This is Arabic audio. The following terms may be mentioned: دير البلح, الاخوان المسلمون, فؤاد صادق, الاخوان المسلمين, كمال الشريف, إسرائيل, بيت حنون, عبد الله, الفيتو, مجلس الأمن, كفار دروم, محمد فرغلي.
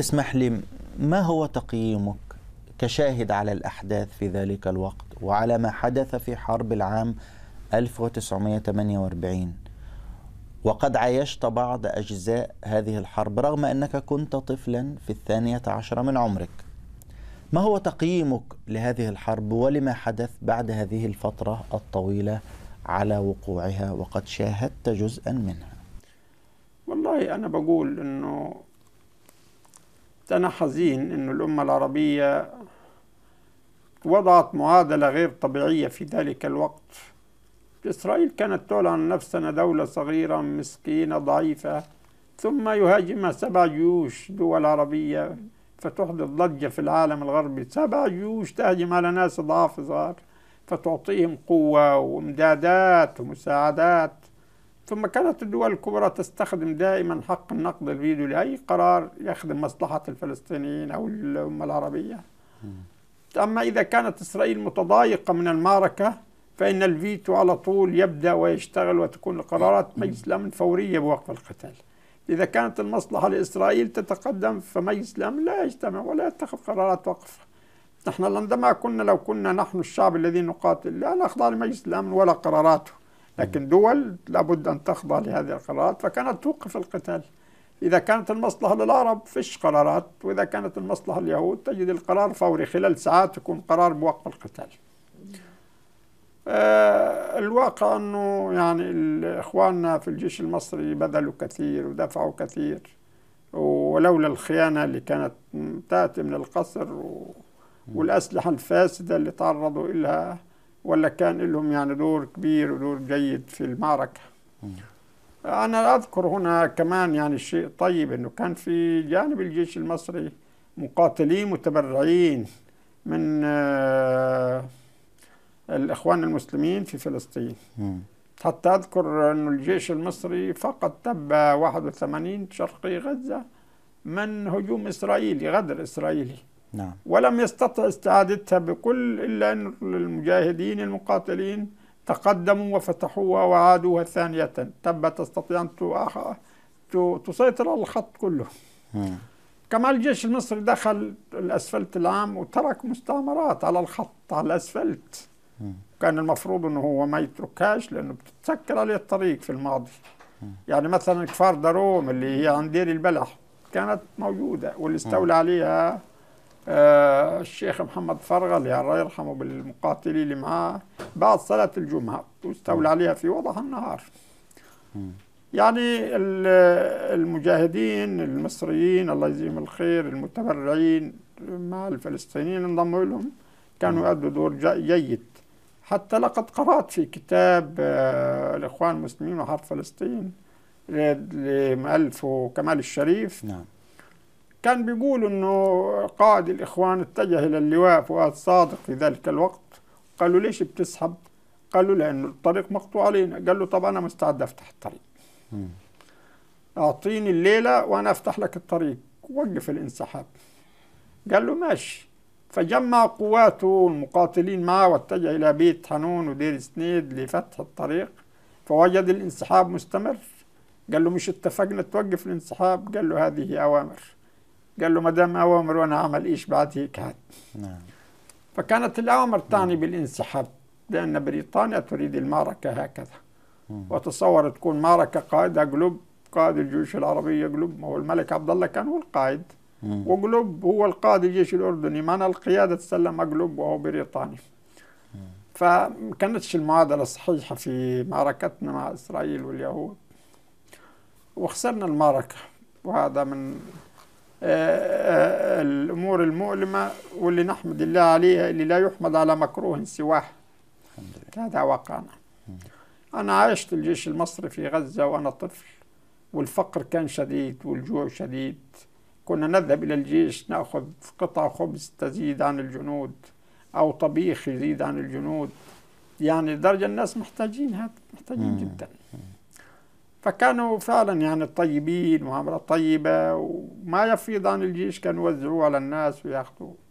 اسمح لي، ما هو تقييمك كشاهد على الأحداث في ذلك الوقت وعلى ما حدث في حرب العام 1948؟ وقد عايشت بعض أجزاء هذه الحرب رغم أنك كنت طفلا في 12 من عمرك. ما هو تقييمك لهذه الحرب ولما حدث بعد هذه الفترة الطويلة على وقوعها وقد شاهدت جزءا منها؟ والله أنا بقول أنه أنا حزين أن الأمة العربية وضعت معادلة غير طبيعية في ذلك الوقت. إسرائيل كانت تعلن نفسها دولة صغيرة مسكينة ضعيفة، ثم يهاجمها 7 جيوش دول عربية فتحدث ضجة في العالم الغربي. 7 جيوش تهجم على ناس ضعاف صغار فتعطيهم قوة وامدادات ومساعدات. ثم كانت الدول الكبرى تستخدم دائما حق النقد الفيدو لأي قرار يخدم مصلحة الفلسطينيين أو الأمة العربية. أما إذا كانت إسرائيل متضايقة من المعركة فإن الفيتو على طول يبدأ ويشتغل وتكون قرارات مجلس الأمن فورية بوقف القتال. إذا كانت المصلحة لإسرائيل تتقدم فمجلس الأمن لا يجتمع ولا يتخذ قرارات وقف. نحن عندما كنا لو كنا نحن الشعب الذي نقاتل لا نخضع لمجلس الأمن ولا قراراته، لكن دول لابد أن تخضع لهذه القرارات فكانت توقف القتال. إذا كانت المصلحة للعرب فيش قرارات، وإذا كانت المصلحة لليهود تجد القرار فوري خلال ساعات يكون قرار بوقف القتال. الواقع أنه يعني إخواننا في الجيش المصري بذلوا كثير ودفعوا كثير، ولولا الخيانة اللي كانت تأتي من القصر والأسلحة الفاسدة اللي تعرضوا إلها ولا كان لهم يعني دور كبير ودور جيد في المعركة. أنا أذكر هنا كمان يعني شيء طيب أنه كان في جانب الجيش المصري مقاتلين متبرعين من الاخوان المسلمين في فلسطين. حتى اذكر انه الجيش المصري فقط تبى 81 شرقي غزه من هجوم اسرائيلي، غدر اسرائيلي. نعم. ولم يستطع استعادتها بكل الا ان المجاهدين المقاتلين تقدموا وفتحوها وعادوها ثانيه، تبى تستطيع ان تسيطر على الخط كله. كمان الجيش المصري دخل الأسفلت العام وترك مستعمرات على الخط على الأسفلت. كان المفروض أنه هو ما يتركهاش لأنه بتتسكر عليه الطريق في الماضي. يعني مثلا كفار دروم اللي هي عند دير البلح كانت موجودة واللي استولى عليها الشيخ محمد فرغلي الله يرحمه بالمقاتلين اللي معاه بعد صلاة الجمعة، واستولى عليها في وضح النهار. يعني المجاهدين المصريين الله يجزيهم الخير المتبرعين مع الفلسطينيين انضموا لهم كانوا يؤدوا دور جيد. حتى لقد قرأت في كتاب الاخوان المسلمين وحرب فلسطين لمؤلفه كمال الشريف. نعم. كان بيقول انه قائد الاخوان اتجه الى اللواء فؤاد صادق في ذلك الوقت، قالوا ليش بتسحب؟ قالوا لانه الطريق مقطوع علينا، قال له طب انا مستعد افتح الطريق. أعطيني الليلة وأنا أفتح لك الطريق وقف الانسحاب. قال له ماشي. فجمع قواته المقاتلين معه واتجه إلى بيت حنون ودير سنيد لفتح الطريق، فوجد الانسحاب مستمر. قال له مش اتفقنا توقف الانسحاب؟ قال له هذه أوامر. قال له ما دام أوامر وأنا أعمل إيش بعد هيك هاد. نعم. فكانت الأوامر تعني بالانسحاب لأن بريطانيا تريد المعركة هكذا. وتصور تكون معركة قائد قلوب قائد الجيوش العربية قلوب، ما هو الملك عبد الله كان هو القائد وقلوب هو القائد الجيش الأردني، معنى القيادة تسلم قلوب وهو بريطاني. فما كانتش المعادلة صحيحة في معركتنا مع إسرائيل واليهود وخسرنا المعركة، وهذا من الأمور المؤلمة واللي نحمد الله عليها اللي لا يحمد على مكروه سواه. هذا واقعنا. أنا عشت الجيش المصري في غزة وأنا طفل، والفقر كان شديد والجوع شديد. كنا نذهب إلى الجيش نأخذ قطع خبز تزيد عن الجنود أو طبيخ يزيد عن الجنود، يعني درجة الناس محتاجين، هذا محتاجين جدا. فكانوا فعلا يعني طيبين وعملة طيبة وما يفيض عن الجيش كانوا يوزعوه على الناس وياخذوه.